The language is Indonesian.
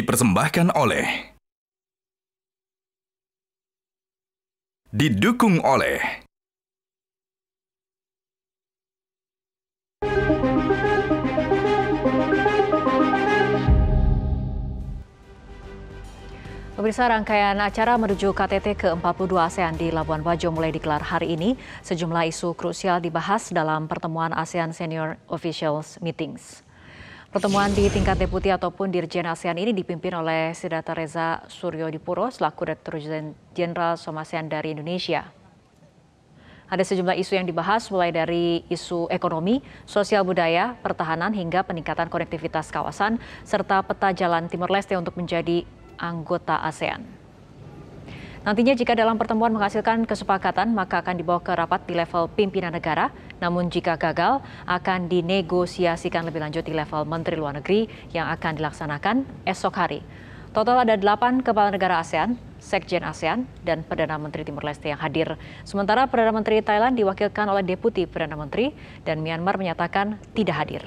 dipersembahkan oleh, didukung oleh. Pemirsa, rangkaian acara menuju KTT ke-42 ASEAN di Labuan Bajo mulai digelar hari ini. Sejumlah isu krusial dibahas dalam pertemuan ASEAN Senior Officials Meetings. Pertemuan di tingkat deputi ataupun dirjen ASEAN ini dipimpin oleh Sidharta Reza Suryodipuro selaku Direktur Jenderal Soma dari Indonesia. Ada sejumlah isu yang dibahas mulai dari isu ekonomi, sosial budaya, pertahanan hingga peningkatan konektivitas kawasan serta peta jalan Timor Leste untuk menjadi anggota ASEAN. Nantinya jika dalam pertemuan menghasilkan kesepakatan, maka akan dibawa ke rapat di level pimpinan negara. Namun jika gagal, akan dinegosiasikan lebih lanjut di level Menteri Luar Negeri yang akan dilaksanakan esok hari. Total ada 8 kepala negara ASEAN, Sekjen ASEAN, dan Perdana Menteri Timor Leste yang hadir. Sementara Perdana Menteri Thailand diwakilkan oleh Deputi Perdana Menteri, dan Myanmar menyatakan tidak hadir.